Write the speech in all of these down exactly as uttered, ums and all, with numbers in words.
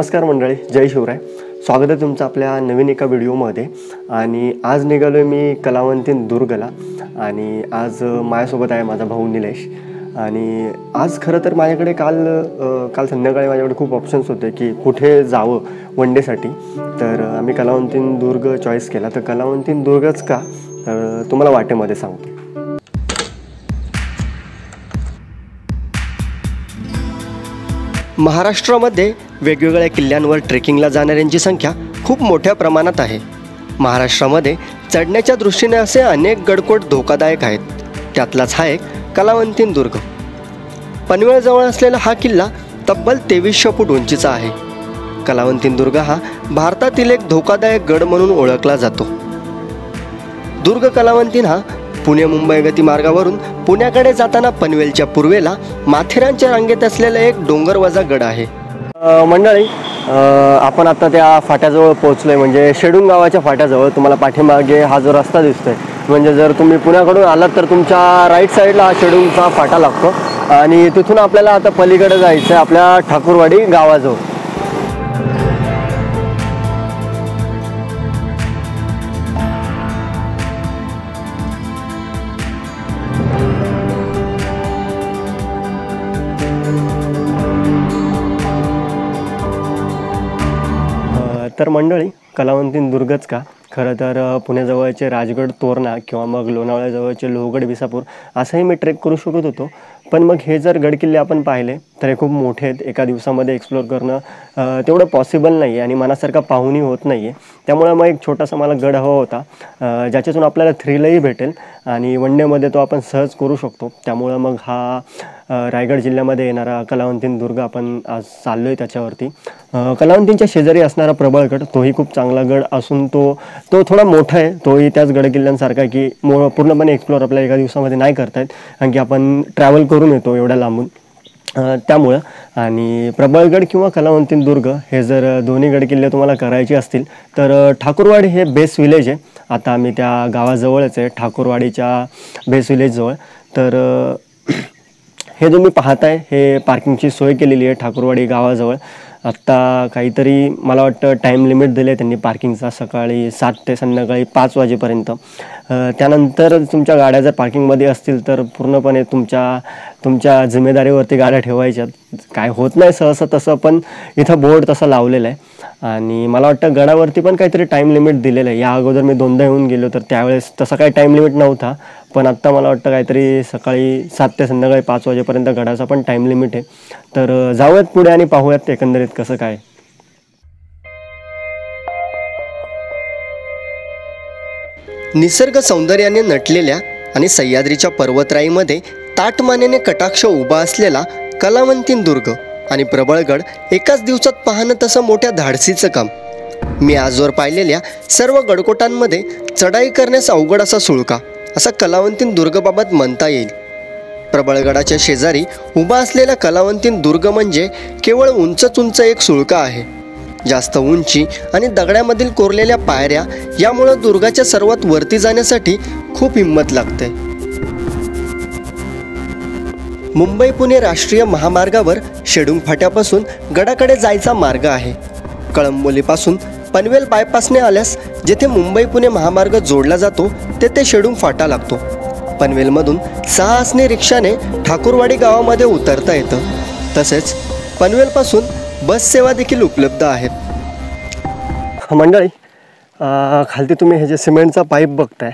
नमस्कार मंडळी, जय शिवराय। स्वागत आहे तुमचं आपल्या नवीन एका व्हिडिओमध्ये। आणि आज निघालोय मी कलावंतिन दुर्गला आणि आज माझ्यासोबत आहे माझा भाऊ निलेश। आणि आज खरं तर माझ्याकडे काल काल संध्याकाळी माझ्याकडे खूप ऑप्शन्स होते की कुठे जावं वनडेसाठी, तर आम्ही कलावंतिन दुर्ग चॉईस केला। तर कलावंतिन दुर्गच का, तर तुम्हाला वाटेमध्ये सांगतो। महाराष्ट्रामध्ये वेगवेगळ्या किल्ल्यांवर ट्रेकिंगला जाणाऱ्यांची संख्या खूप मोठ्या प्रमाणात आहे। महाराष्ट्रामध्ये चढण्याच्या दृष्टीने असे अनेक गडकोट धोकादायक आहेत, त्यातलाच हा एक कलावंतिन दुर्ग। पनवेलजवळ असलेला हा किल्ला तब्बल तेवीसशे फूट उंचीचा आहे। कलावंतिन दुर्ग हा भारतातील एक धोकादायक गड म्हणून ओळखला जातो। दुर्ग कलावंतिन हा पुणे मुंबई गतिमार्गावरून पुण्याकडे जाताना पनवेलच्या पूर्वेला माथेरानच्या रांगेत असलेला एक डोंगरवजा गड आहे। मंडळी, आपण आता त्या फाट्याजवळ पोहोचलोय, म्हणजे शेडुन गावाच्या फाट्याजवळ। तुम्हाला पाठीमागे हा जो रस्ता दिसतोय, म्हणजे जर तुम्ही पुण्याकडून आलात तर तुमच्या राईट साईडला हा शेडुनचा फाटा लागतो आणि तिथून आपल्याला आता पलीकडे जायचं आहे आपल्या ठाकुरवाडी गावाजवळ। तर मंडळी, कलावंतिन दुर्गच का, खरं तर पुण्याजवळचे राजगड तोरणा किंवा मग लोणावळ्याजवळचे लोहगड विसापूर असंही मी ट्रेक करू शकत होतो, पण मग हे जर गडकिल्ले आपण पाहिले तर हे खूप मोठे आहेत, एका दिवसामध्ये एक्सप्लोअर करणं तेवढं पॉसिबल नाही आहे आणि मनासारखा पाहुणी होत नाही आहे। त्यामुळे मग एक छोटासा मला गड हवा होता ज्याच्यातून आपल्याला थ्रिलही भेटेल आणि वन डेमध्ये तो आपण सहज करू शकतो। त्यामुळं मग हा रायगड जिल्ह्यामध्ये येणारा कलावंतिन दुर्ग आपण आज चाललो आहे त्याच्यावरती। कलावंतिनच्या शेजारी असणारा प्रबळगड, तोही खूप चांगला गड असून तो तो थोडा मोठा आहे, तोही त्याच गडकिल्ल्यांसारखा की मो पूर्णपणे एक्सप्लोअर आपल्याला एका दिवसामध्ये नाही करता येत, कारण की आपण ट्रॅव्हल करून येतो एवढ्या लांबून। त्यामुळं आणि प्रबळगड किंवा कलावंतिन दुर्ग हे जर दोन्ही गडकिल्ले तुम्हाला करायचे असतील तर ठाकुरवाडी हे बेस्ट विलेज आहे। आता आम्ही त्या गावाजवळच आहे, ठाकुरवाडीच्या बेस्ट विलेजजवळ। तर हे तुम्ही पाहताय, हे पार्किंगची सोय केलेली आहे ठाकुरवाडी गावाजवळ। आत्ता काहीतरी मला वाटतं टाईम लिमिट दिले त्यांनी पार्किंगचा, सकाळी सात ते संध्याकाळी पाच वाजेपर्यंत। त्यानंतर तुमच्या गाड्या जर पार्किंगमध्ये असतील तर पूर्णपणे तुमच्या तुमच्या जिम्मेदारीवरती गाड्या ठेवायच्या, काय होत नाही सहसा तसं, पण इथं बोर्ड तसा लावलेला आहे। आणि मला वाटतं गडावरती पण काहीतरी टाईम लिमिट दिलेलं आहे, या अगोदर मी दोनदा येऊन गेलो तर त्यावेळेस तसा काही टाईम लिमिट नव्हता, पण आत्ता मला वाटतं काहीतरी सकाळी सात ते संध्याकाळी पाच वाजेपर्यंत गडाचा पण टाईम लिमिट आहे। तर जाऊयात पुढे आणि पाहूयात एकंदरीत कसं काय। निसर्ग सौंदर्याने नटलेल्या आणि सह्याद्रीच्या पर्वतराईमध्ये ताटमानेने कटाक्ष उभा असलेला कलावंतिन दुर्ग आणि प्रबळगड एकाच दिवसात पाहणं तसं मोठ्या धाडसीचं काम। मी आजवर पाहिलेल्या सर्व गडकोटांमध्ये चढाई करण्यास अवघड असा सुळका असा कलावंतिन दुर्गबाबत म्हणता येईल। प्रबळगडाच्या शेजारी उभा असलेला कलावंतिन दुर्ग म्हणजे केवळ उंचच उंच एक सुळका आहे। जास्त उंची आणि दगडामधील कोरलेल्या पायऱ्या यामुळं दुर्गाच्या सर्वात वरती जाण्यासाठी खूप हिंमत लागते। मुंबई पुणे राष्ट्रीय महामार्गावर शेडुन फाट्यापासून गडाकडे जायचा मार्ग आहे। कळंबोलीपासून पनवेल बायपासने आल्यास जेथे मुंबई पुणे महामार्ग जोडला जातो तेथे शेडुन फाटा लागतो। पनवेलमधून सहा आसने रिक्षाने ठाकुरवाडी गावामध्ये उतरता येतं, तसेच पनवेलपासून बस सेवा देखील उपलब्ध आहेत। मंडळी, खालती तुम्ही हे जे सिमेंटचा पाईप बघताय,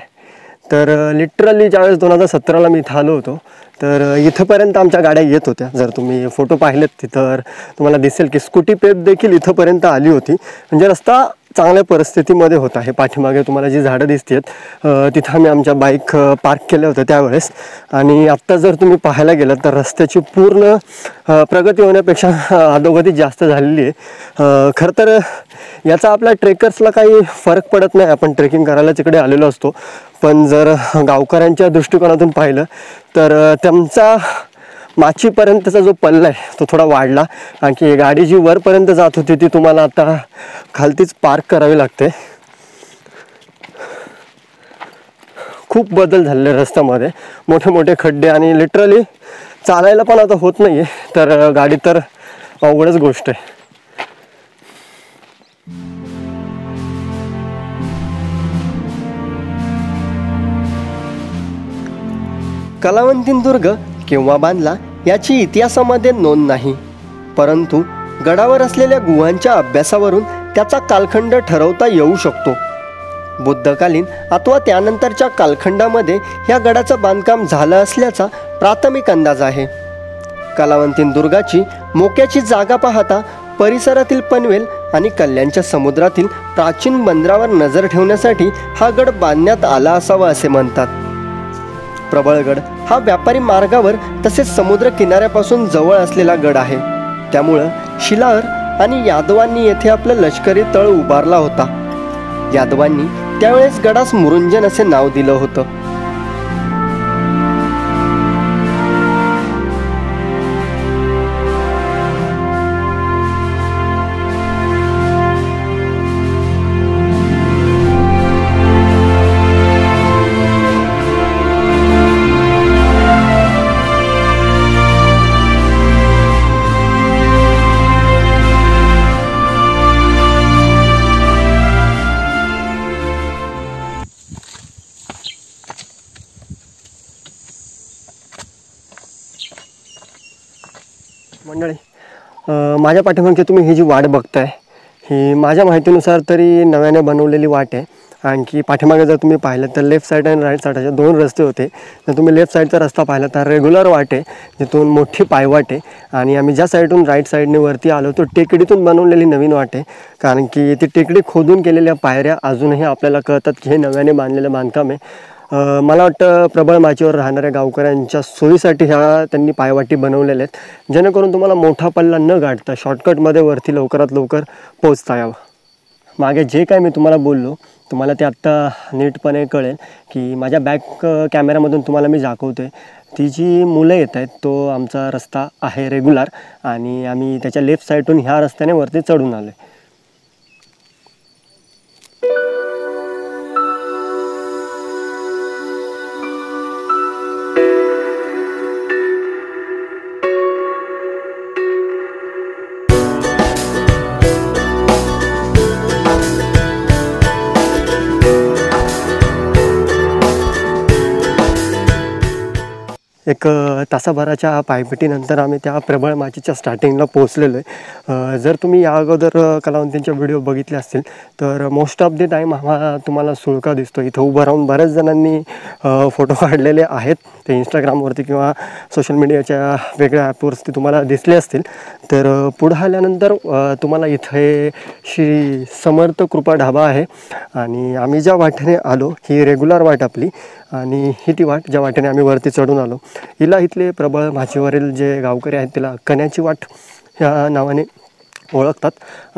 तर लिटरली ज्यावेळेस दोन हजार सतराला मी इथं आलो होतो तर इथंपर्यंत आमच्या गाड्या येत होत्या। जर तुम्ही फोटो पाहिलेत तर तुम्हाला दिसेल की स्कूटी पेप देखील इथंपर्यंत आली होती, म्हणजे रस्ता चांगल्या परिस्थितीमध्ये होता। हे पाठीमागे तुम्हाला जी झाडं दिसतात तिथं आम्ही आमच्या बाईक पार्क केल्या होत्या त्यावेळेस। आणि आत्ता जर तुम्ही पाहायला गेलात तर रस्त्याची पूर्ण प्रगती होण्यापेक्षा अधोगती जास्त झालेली आहे। खरं तर याचा आपल्या ट्रेकर्सला काही फरक पडत नाही, आपण ट्रेकिंग करायला तिकडे आलेलो असतो, पण जर गावकऱ्यांच्या दृष्टिकोनातून पाहिलं तर त्यांचा माचीपर्यंतचा जो पल्ला आहे तो थोडा वाढला, कारण की गाडी जी वरपर्यंत जात होती ती तुम्हाला आता खालतीच पार्क करावी लागते। खूप बदल झालेले रस्त्यामध्ये, मोठे मोठे खड्डे आणि लिटरली चालायला पण आता होत नाही आहे, तर गाडी तर अवघडच गोष्ट आहे। कलावंतिन दुर्ग केव्हा बांधला याची इतिहासामध्ये नोंद नाही, परंतु गडावर असलेल्या गुहांच्या अभ्यासावरून त्याचा कालखंड ठरवता येऊ शकतो. बुद्धकालीन अथवा त्यानंतरच्या कालखंडामध्ये या गडाचं बांधकाम झालं असल्याचा प्राथमिक अंदाज आहे. कलावंतिन दुर्गाची मोक्याची जागा पाहता परिसरातील पनवेल आणि कल्याणच्या समुद्रातील प्राचीन बंदरावर नजर ठेवण्यासाठी हा गड बांधण्यात आला असावा असे म्हणतात. प्रबळगड हा व्यापारी मार्गावर तसेच समुद्र किनाऱ्यापासून जवळ असलेला गड आहे, त्यामुळं शिलार आणि यादवांनी येथे आपला लष्करी तळ उभारला होता. यादवांनी त्यावेळेस गडास मुरंजन असे नाव दिलं होतं. मंडळी, माझ्या पाठीमागे तुम्ही ही जी वाट बघताय ही माझ्या माहितीनुसार तरी नव्याने बनवलेली वाट आहे. आणखी पाठीमागे जर तुम्ही पाहिलं तर लेफ्ट साईड आणि राईट साईड असे दोन रस्ते होते. जर तुम्ही लेफ्ट साईडचा रस्ता पाहिला तर रेग्युलर वाट आहे, जिथून मोठी पायवाट आहे, आणि आम्ही ज्या साईडून राईट साईडने वरती आलो तो टेकडीतून बनवलेली नवीन वाट आहे. कारण की ती टेकडी खोदून केलेल्या पायऱ्या अजूनही आपल्याला कळतात की हे नव्याने बांधलेलं बांधकाम आहे. Uh, मला वाटतं प्रबळ माचीवर राहणाऱ्या गावकऱ्यांच्या सोयीसाठी ह्या त्यांनी पायवाटी बनवलेल्या आहेत, जेणेकरून तुम्हाला मोठा पल्ला न गाठता शॉर्टकटमध्ये वरती लवकरात लवकर पोहोचता यावं. मागे जे काय मी तुम्हाला बोललो तुम्हाला ते आत्ता नीटपणे कळेल की माझ्या बॅक कॅमेऱ्यामधून तुम्हाला मी दाखवतो आहे. ती जी मुलं येत आहेत तो आमचा रस्ता आहे रेग्युलर, आणि आम्ही त्याच्या लेफ्ट साईडून ह्या रस्त्याने वरती चढून आलो आहे. एक तासाभराच्या पायपटीनंतर आम्ही त्या प्रबळ माचीच्या स्टार्टिंगला पोहोचलेलो आहे. जर तुम्ही या अगोदर कलावंतिनच्या व्हिडिओ बघितले असतील तर मोस्ट ऑफ द टाईम हा तुम्हाला सुळका दिसतो. इथं उभं राहून बऱ्याच जणांनी फोटो काढलेले आहेत, ते इंस्टाग्रामवरती किंवा सोशल मीडियाच्या वेगळ्या ॲपवरती तुम्हाला दिसले असतील. तर पुढं आल्यानंतर तुम्हाला इथे श्री समर्थ कृपा ढाबा आहे, आणि आम्ही ज्या वाटेने आलो ही रेग्युलर वाट आपली, आणि ही ती वाट ज्या वाटेने आम्ही वरती चढून आलो. हिला इथले प्रबळ माचीवरील जे गावकरी आहेत तिला कण्याची वाट ह्या नावाने ओळखतात,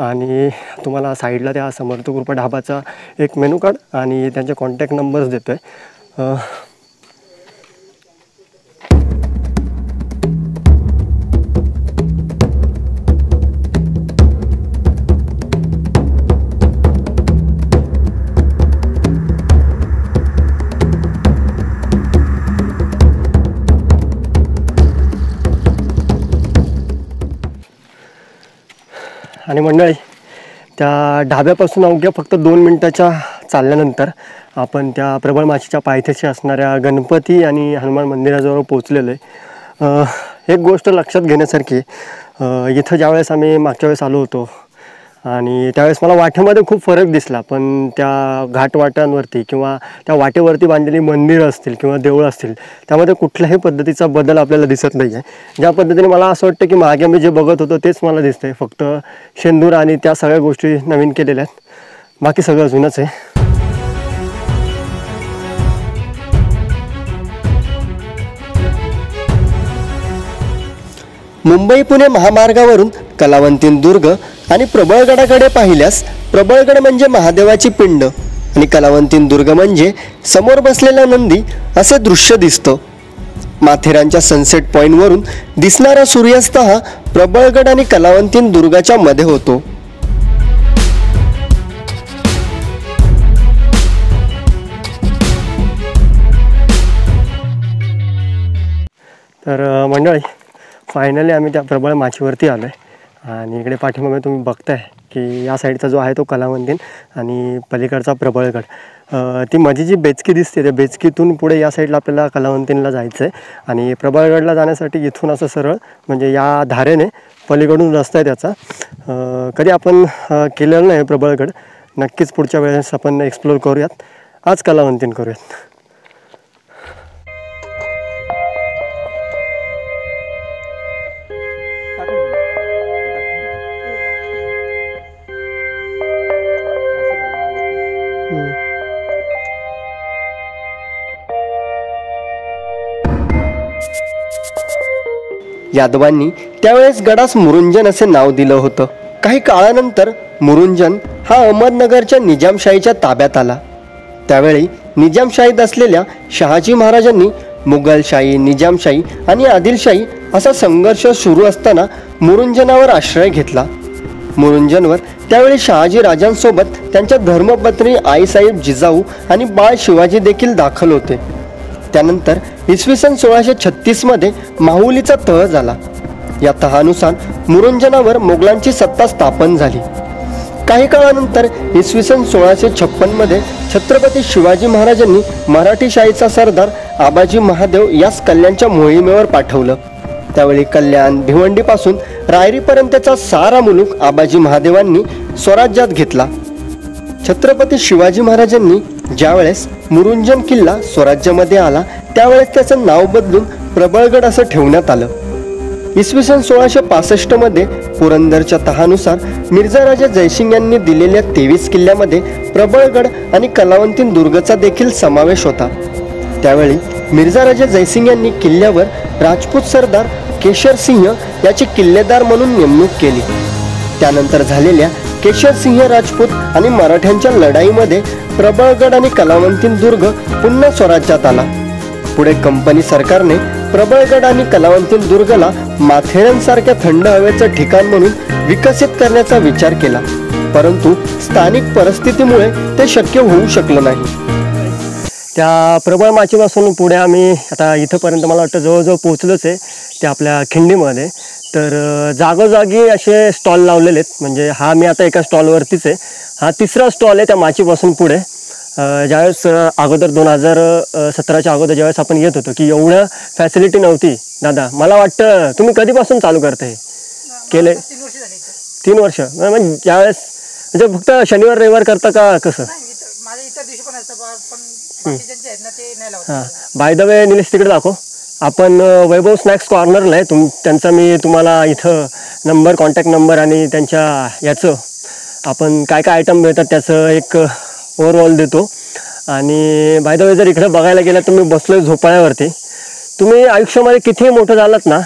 आणि तुम्हाला साईडला त्या समर्थ कृपा ढाबाचा एक मेनू कार्ड आणि त्यांचे कॉन्टॅक्ट नंबर्स देतो आहे. आणि मंडळी, त्या ढाब्यापासून अवघ्या फक्त दोन मिनटाच्या चालल्यानंतर आपण त्या प्रबळ माचीच्या पायथ्याशी असणाऱ्या गणपती आणि हनुमान मंदिराजवळ पोहोचलेलो आहे. एक गोष्ट लक्षात घेण्यासारखी, इथं ज्यावेळेस आम्ही मागच्या वेळेस आलो होतो आणि त्यावेळेस मला वाटेमध्ये खूप फरक दिसला, पण त्या घाटवाटांवरती किंवा त्या वाटेवरती बांधलेली मंदिरं असतील किंवा देवळं असतील त्यामध्ये कुठल्याही पद्धतीचा बदल आपल्याला दिसत नाही आहे. ज्या पद्धतीने मला असं वाटतं की मागे मी जे बघत होतो तेच मला दिसतं आहे, फक्त शेंदूर आणि त्या सगळ्या गोष्टी नवीन केलेल्या आहेत, बाकी सगळं जुनंच आहे. मुंबई पुणे महामार्गावरून कलावंतिन दुर्ग आणि प्रबळगडाकडे पाहिल्यास प्रबळगड म्हणजे महादेवाची पिंड आणि कलावंतिन दुर्ग म्हणजे समोर बसलेला नंदी असे दृश्य दिसतं. माथेरानच्या सनसेट पॉईंटवरून दिसणारा सूर्यास्त हा प्रबळगड आणि कलावंतिन दुर्गाच्या मध्ये होतो. तर मंडळी, फायनली आम्ही त्या प्रबळ माचीवरती आलो आहे, आणि इकडे पाठीमागे तुम्ही बघताय की या साइडचा जो आहे तो कलावंतिन आणि पलीकडचा प्रबळगड, ती माझी जी बेचकी दिसते त्या बेचकीतून पुढे या साईडला आपल्याला कलावंतिनला जायचं आहे. आणि प्रबळगडला जाण्यासाठी इथून असं सरळ म्हणजे या धारेने पलीकडून रस्ता आहे त्याचा. कधी आपण केलेलं नाही प्रबळगड, नक्कीच पुढच्या वेळेस आपण एक्सप्लोर करूयात. आज कलावंतिन करूयात. यादवांनी त्यावेळेस गडास मुरंजन असे नाव दिलं होतं. काही काळानंतर मुरंजन हा अहमदनगरच्या निजामशाहीच्या ताब्यात आला. त्यावेळी निजामशाहीत असलेल्या शहाजी महाराजांनी मुघलशाही, निजामशाही आणि आदिलशाही असा संघर्ष सुरू असताना मुरंजनावर आश्रय घेतला. मुरंजनवर त्यावेळी शहाजी राजांसोबत त्यांच्या धर्मपत्नी आईसाहेब जिजाऊ आणि बाळ शिवाजी देखील दाखल होते. त्यानंतर इसवी सन सोळाशे छत्तीस मध्ये माहुलीचा तह झाला. या तहानुसार मुरंजनावर मोगलांची सत्ता स्थापन झाली. काही काळानंतर इसवी सन सोळाशे छप्पन मध्ये छत्रपती शिवाजी महाराजांनी मराठी शाहीचा सरदार आबाजी महादेव यास कल्याणच्या मोहिमेवर पाठवलं. त्यावेळी कल्याण भिवंडीपासून रायरीपर्यंतचा सारा मुलूक आबाजी महादेवांनी स्वराज्यात घेतला. छत्रपती शिवाजी महाराजांनी ज्यावेळेस मुरंजन किल्ला स्वराज्यामध्ये आला त्यावेळेस त्याचं नाव बदलून प्रबळगड असं ठेवण्यात आलं. इसवी सन सोळाशे पासष्ट मध्ये पुरंदरच्या तहानुसार मिर्झा राजा जयसिंग यांनी दिलेल्या तेवीस किल्ल्यामध्ये प्रबळगड आणि कलावंतिन दुर्गचा देखील समावेश होता. त्यावेळी मिर्झा राजा जयसिंग यांनी किल्ल्यावर राजपूत सरदार केशरसिंह याची किल्लेदार म्हणून नेमणूक केली. त्यानंतर झालेल्या केशरसिंह राजपूत आणि मराठ्यांच्या लढाईमध्ये प्रबळगड आणि कलावंतिन दुर्ग पुन्हा स्वराज्यात आला. पुढे कंपनी सरकारने प्रबळगड आणि कलावंतिन दुर्गला माथेरान सारख्या थंड हवेचं ठिकाण म्हणून विकसित करण्याचा विचार केला, परंतु स्थानिक परिस्थितीमुळे ते शक्य होऊ शकलं नाही. त्या प्रबळ माचीपासून पुढे आम्ही आता इथंपर्यंत मला वाटतं जवळजवळ पोहोचलोच आहे ते आपल्या खिंडीमध्ये. तर जागोजागी असे स्टॉल लावलेले आहेत. म्हणजे हा मी आता एका स्टॉलवरतीच आहे, हा तिसरा स्टॉल आहे त्या माचीपासून पुढे. ज्यावेळेस अगोदर दोन हजार सतराच्या अगोदर ज्यावेळेस आपण येत होतो की एवढं फॅसिलिटी नव्हती. दादा मला वाटतं तुम्ही कधीपासून चालू करताय? केले तीन वर्ष. म्हणजे ज्यावेळेस म्हणजे फक्त शनिवार रविवार करता का कसं? हां, बाय द वे निलेश तिकडे दाखव. आपण वैभव स्नॅक्स कॉर्नरला आहे. तुम त्यांचा मी तुम्हाला इथं नंबर, कॉन्टॅक्ट नंबर आणि त्यांच्या याचं आपण काय काय आयटम मिळतात त्याचं एक ओव्हरऑल देतो. आणि बाय द वे जर इकडं बघायला गेला तुम्ही बसलो झोपाळ्यावरती, तुम्ही आयुष्यामध्ये कितीही मोठं झालात ना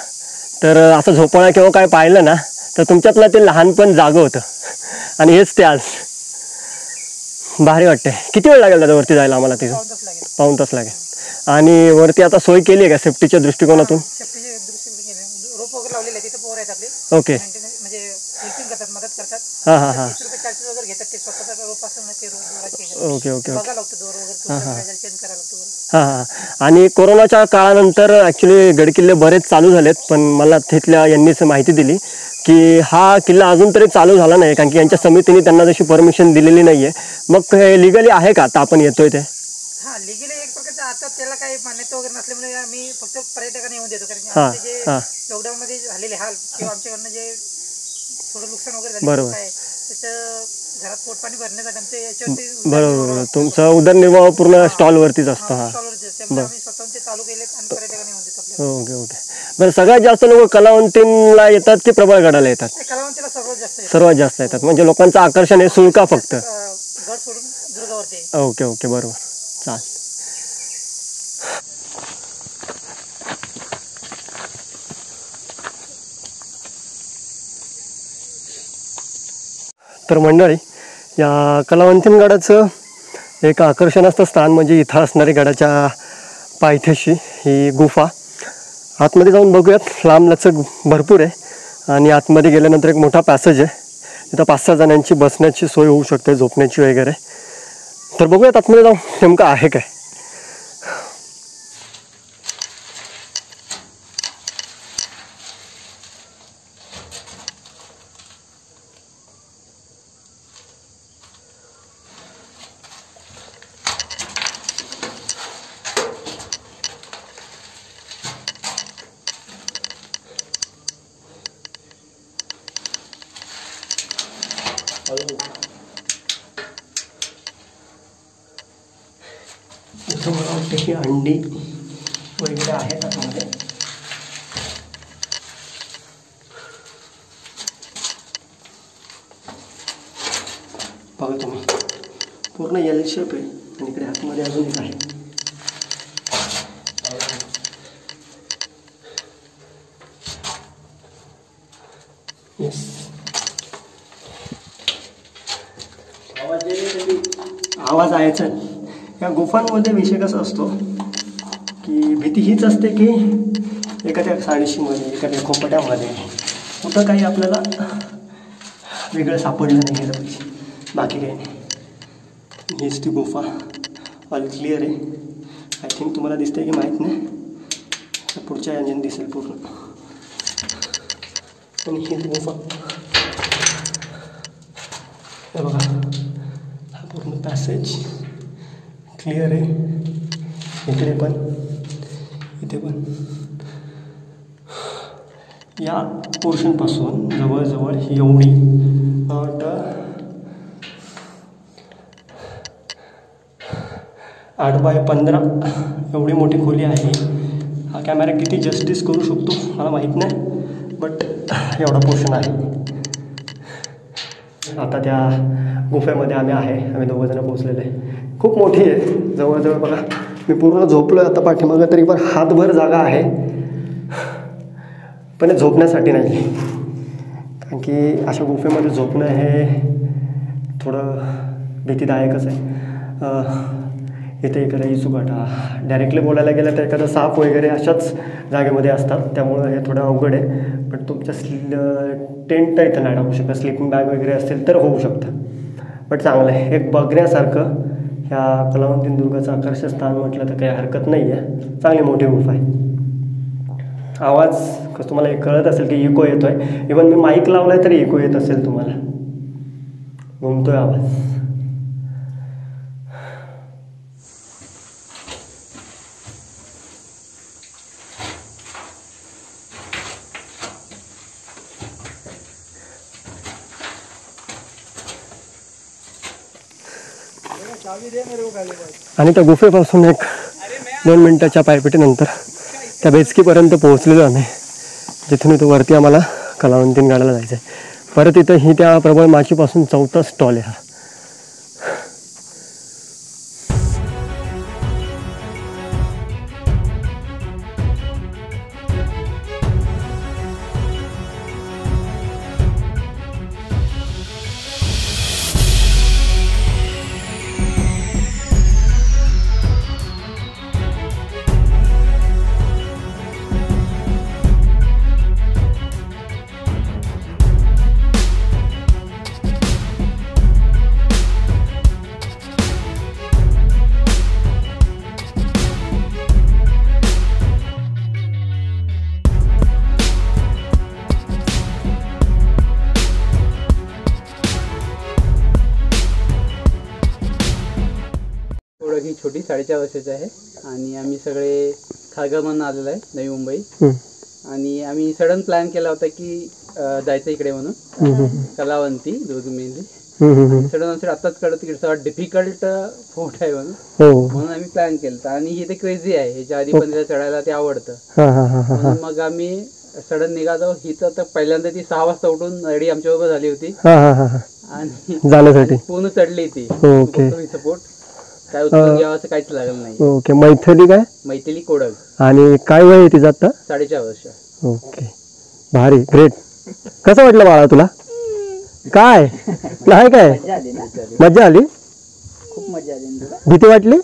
तर असं झोपाळा किंवा काय पाहिलं ना तर तुमच्यातलं ते लहानपण जागं होतं. आणि हेच ते आज भारी वाटते. किती वेळ लागेल दादा वरती जायला आम्हाला? तिथं पाऊण तास लागेल. आणि वरती आता सोय केली आहे का सेफ्टीच्या दृष्टिकोनातून? ओके. हां हां हां ओके ओके हां हां हां हां आणि कोरोनाच्या काळानंतर ॲक्च्युली गडकिल्ले बरेच चालू झालेत, पण मला तिथल्या यांनीच माहिती दिली की हा किल्ला अजून तरी चालू झाला नाही कारण की यांच्या समितीने त्यांना जशी परमिशन दिलेली नाही आहे. मग हे लिगली आहे का आता आपण येतोय ते? हां, लिगली एक प्रकारचं आता त्याला काही मान्यता वगैरे नसल्यामुळे आम्ही फक्त पर्यटकांना येऊन देतो कारण की जे लॉकडाऊनमध्ये झालेले हाल किंवा आमच्याकडनं जे थोडं नुकसान वगैरे झालं काय त्याचं घरात पोटपाणी भरण्यासाठी आमच्या याच्यावरती. बरोबर, तुमचा उदरनिर्वाह पूर्ण स्टॉलवरतीच असतो. हां, आम्ही स्वतःचे चालू केले आणि पर्यटकांना येऊन देतो आपल्याला. ओके ओके बरं, सगळ्यात जास्त लोक कलावंतिनला येतात की प्रबळगडाला येतात? कलावंतिनला सर्वात जास्त सर्वात जास्त येतात. म्हणजे लोकांचं आकर्षण हे सुळका फक्त गड सोडून दुर्गावरती. ओके ओके बरोबर चालेल. तर मंडळी, या कलावंतिन गडाचं एक आकर्षण असतं स्थान म्हणजे इथं असणारी गडाच्या पायथ्याशी ही गुफा. आतमध्ये जाऊन बघूयात. लांबलचक भरपूर आहे आणि आतमध्ये गेल्यानंतर एक मोठा पॅसेज आहे. तिथं पाच सहा जणांची बसण्याची सोय होऊ शकते, झोपण्याची वगैरे. तर बघूयात आतमध्ये जाऊन नेमकं आहे काय. तर मला वाटतं की अंडी वगैरे आहेत आतमध्ये. बघा तुम्ही पूर्ण एल शेप आहे आणि इकडे आतमध्ये अजून एक आहे. आवाज यायचा. या गुफांमध्ये विषय कसा असतो की भीती हीच असते की एखाद्या साडीशीमध्ये एखाद्या खोपट्यामध्ये कुठं काही आपल्याला वेगळं सापडलं नाही गेलं पाहिजे, बाकी काही नाही. हीच ती गुफा. ऑल क्लिअर आहे. आय थिंक तुम्हाला दिसते की माहीत नाही, पुढच्या इंजिन दिसेल पूर्ण. आणि हीच गुफा हे बघा, पूर्ण पॅसेज क्लिअर आहे. इकडे पण इथे पण या पोर्शनपासून जवळजवळ एवढी आठ आठ बाय पंधरा एवढी मोठी खोली आहे. हा कॅमेरा किती जस्टिस करू शकतो मला माहीत नाही, बट एवढा पोर्शन आहे. आता त्या गुफेमध्ये आम्ही आहे, आम्ही दोघं जण पोहोचलेले आहे. खूप मोठी आहे, जवळजवळ बघा मी पूर्ण झोपलो आता पाठीमागं तरी पण हातभर जागा आहे, पण हे झोपण्यासाठी नाही, कारण की अशा गुफेमध्ये झोपणं हे थोडं भीतीदायकच आहे. इथे एखादा इसुकाटा डायरेक्टली बोलायला गेलं तर एखादा साप वगैरे अशाच जागेमध्ये असतात, त्यामुळं हे थोडं अवघड आहे. पण तुमच्या स्ली टेंट इथं नाही टाकू शकत, स्लीपिंग बॅग वगैरे असतील तर होऊ शकतं, बट चांगलं आहे. एक बघण्यासारखं ह्या कलावंतिन दुर्गाचं आकर्षक स्थान म्हटलं तर काही हरकत नाही आहे. चांगली मोठी गुफा आहे. आवाज कसं तुम्हाला हे कळत असेल की इको येतो आहे, इवन मी माईक लावला आहे तरी इको येत असेल तुम्हाला, घुमतो आहे आवाज. आणि त्या गुफेपासून एक दोन मिनटाच्या पायपिटीनंतर त्या बेचकीपर्यंत पोहोचलेलो आम्ही, जिथून इथं वरती आम्हाला कलावंतिन गडाला जायचं आहे. परत इथं ही त्या प्रबळ माचीपासून चौथा स्टॉल आहे हा. ही छोटी साडेचार वर्षाची आहे आणि आम्ही सगळे खारघरमधून आलेलो आहे, नवी मुंबई. आणि आम्ही सडन प्लॅन केला होता की जायचं इकडे म्हणून, कलावंती दुर्ग मेनली. सडन आमच्या आताच कळत की सर्वात डिफिकल्ट फोर्ट आहे म्हणून म्हणून आम्ही प्लॅन केला. आणि हे ते क्रेझी आहे, ह्याच्या आधी पंधरा चढायला ते आवडतं, म्हणून मग आम्ही सडन निघालो. ही तर पहिल्यांदा ती सहा वाजता उठून रेडी आमच्याबरोबर झाली होती आणि पूर्ण चढली ती सपोर्ट काय असं काहीच लागलं नाही. ओके. मैथिली काय? मैथिली कोडक. आणि काय वय आहे तिचं आता? साडेचार वर्ष. ओके, भारी, ग्रेट. कसं वाटलं बाळा तुला? काय नाही काय मजा आली? खूप मजा आली. भीती वाटली?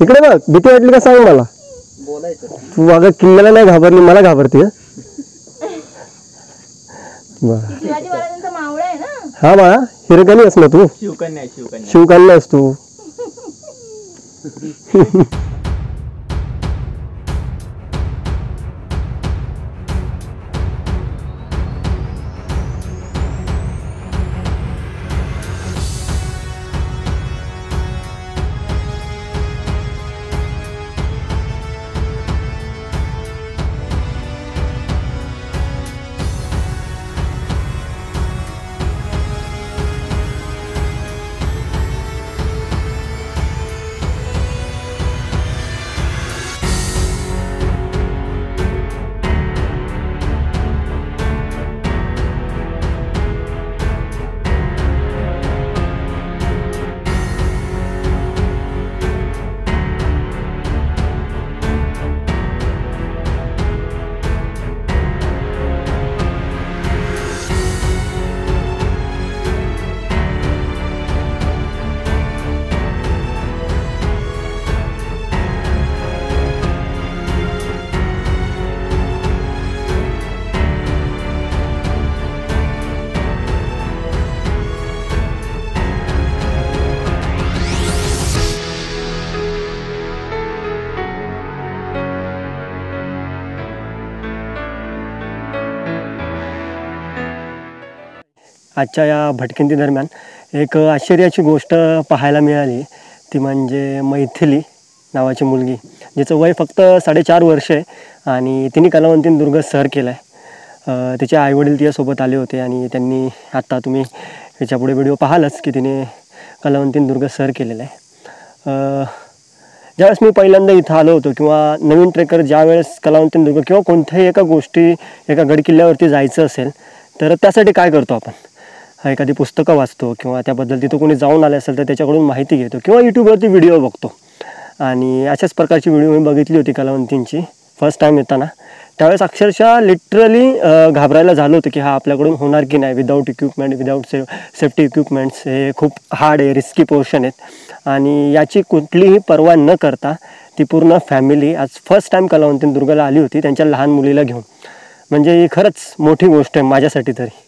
इकडे बघ, भीती वाटली का सांग मला? बोलायचं तू अगं किल्ल्याला नाही घाबरली, मला घाबरते. हा बाळा हिरकणी अस ना तू? शिवकन्या शिवकन्या शिवकन्या अस तू. आजच्या या भटकंती दरम्यान एक आश्चर्याची गोष्ट पाहायला मिळाली, ती म्हणजे मैथिली नावाची मुलगी, जिचं वय फक्त साडेचार वर्ष आहे आणि तिने कलावंतिन दुर्ग सर केला आहे. तिचे आईवडील तिच्यासोबत आले होते आणि त्यांनी आत्ता तुम्ही याच्या पुढे व्हिडिओ पाहालच की तिने कलावंतिन दुर्ग सर केलेला आहे. ज्यावेळेस मी पहिल्यांदा इथं आलो होतो किंवा नवीन ट्रेकर ज्यावेळेस कलावंतिन दुर्ग किंवा कोणत्याही एका गोष्टी एका गडकिल्ल्यावरती जायचं असेल तर त्यासाठी काय करतो आपण, एखादी पुस्तकं वाचतो किंवा त्याबद्दल तिथं कोणी जाऊन आले असेल तर त्याच्याकडून माहिती घेतो किंवा यूट्यूबवरती व्हिडिओ बघतो. आणि अशाच प्रकारची व्हिडिओ मी बघितली होती कलावंतिनची फर्स्ट टाईम येताना. त्यावेळेस अक्षरशः लिटरली घाबरायला झालं होतं की हा आपल्याकडून होणार की नाही, विदाऊट इक्विपमेंट, विदाऊट से सेफ्टी इक्विपमेंट्स हे खूप हार्ड आहे, रिस्की पोर्शन आहेत. आणि याची कुठलीही पर्वा न करता ती पूर्ण फॅमिली आज फर्स्ट टाईम कलावंतिन दुर्गला आली होती त्यांच्या लहान मुलीला घेऊन. म्हणजे ही खरंच मोठी गोष्ट आहे माझ्यासाठी तरी.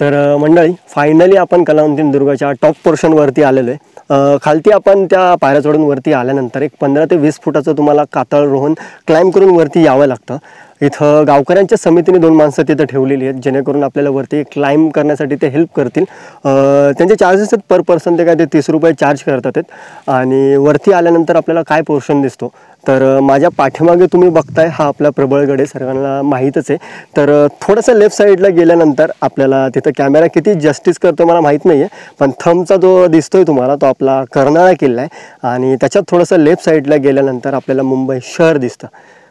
तर मंडळी, फायनली आपण कलावंतिन दुर्गाच्या टॉप पोर्शनवरती आलेलो आहे. खालती आपण त्या पायऱ्या चढून वरती आल्यानंतर एक पंधरा ते वीस फुटाचं तुम्हाला कातळ रोहन क्लाइंब करून वरती यावं लागतं. इथं गावकऱ्यांच्या समितीने दोन माणसं तिथं ठेवलेली आहेत जेणेकरून आपल्याला वरती क्लाइंब करण्यासाठी ते हेल्प करतील. त्यांचे चार्जेस आहेत पर पर्सन, ते काय ते तीस रुपये चार्ज करतात. आणि वरती आल्यानंतर आपल्याला काय पोर्शन दिसतो तर माझ्या पाठीमागे तुम्ही बघताय हा आपला प्रबळगड आहे, सर्वांना माहीतच आहे. तर थोडंसं लेफ्ट साईडला गेल्यानंतर आपल्याला तिथं कॅमेरा किती जस्टिस करतो मला माहीत नाही आहे, पण थंबचा जो दिसतोय तुम्हाला तो आपला कर्णाळा किल्ला आहे. आणि त्याच्यात थोडंसं लेफ्ट साईडला गेल्यानंतर आपल्याला मुंबई शहर दिसतं.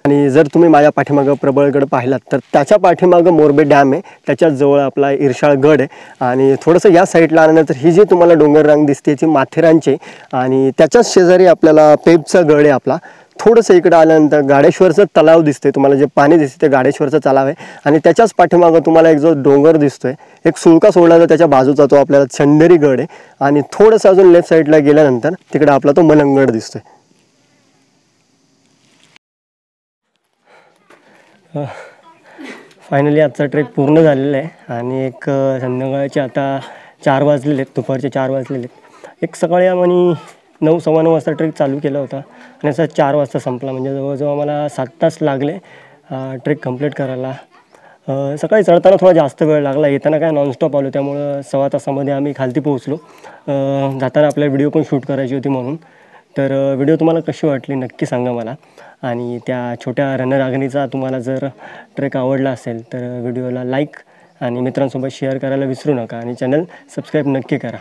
आणि जर तुम्ही माझ्या पाठीमागं प्रबळगड पाहिलात तर त्याच्या पाठीमागं मोरबे डॅम आहे, त्याच्या जवळ आपला इरशळगड आहे. आणि थोडंसं या साईडला आल्यानंतर ही जी तुम्हाला डोंगर रांग दिसते ती माथेरानची, आणि त्याच्याच शेजारी आपल्याला पेपचा गढ आहे आपला. थोडंसं इकडं आल्यानंतर गाडेश्वरचं तलाव दिसते तुम्हाला, जे पाणी दिसते ते गाडेश्वरचं तलाव आहे. आणि त्याच्याच पाठीमागं तुम्हाला एक जो डोंगर दिसतोय एक सुळका सोडला तर त्याच्या बाजूचा तो आपल्याला सणडेरी गड आहे. आणि थोडंसं अजून लेफ्ट साईडला गेल्यानंतर तिकडं आपला तो मलंगड दिसतोय. फायनली आजचा ट्रेक पूर्ण झालेला आहे आणि एक संध्याकाळचे आता चार वाजलेले आहेत, दुपारचे चार वाजलेले आहेत. एक सकाळी आम्ही नऊ सव्वा नऊ वाजता ट्रेक चालू केला होता आणि असा चार वाजता संपला, म्हणजे जवळजवळ आम्हाला सात तास लागले ट्रेक कंप्लीट करायला. सकाळी चढताना थोडा जास्त वेळ लागला, येताना काय नॉनस्टॉप आलो त्यामुळं सव्वा तासामध्ये आम्ही खालती पोहोचलो. जाताना आपल्याला व्हिडिओ पण शूट करायची होती म्हणून. तर व्हिडिओ तुम्हाला कशी वाटली नक्की सांगा मला. आणि त्या छोट्या रणरागणीचा तुम्हाला जर ट्रेक आवडला असेल तर व्हिडिओला लाईक आणि मित्रांसोबत शेअर करायला विसरू नका. आणि चॅनल सबस्क्राईब नक्की करा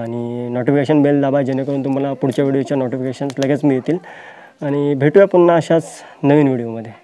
आणि नोटिफिकेशन बेल दाबा जेणेकरून तुम्हाला पुढच्या व्हिडिओच्या नोटिफिकेशन्स लगेच मिळतील. आणि भेटूया पुन्हा अशाच नवीन व्हिडिओमध्ये.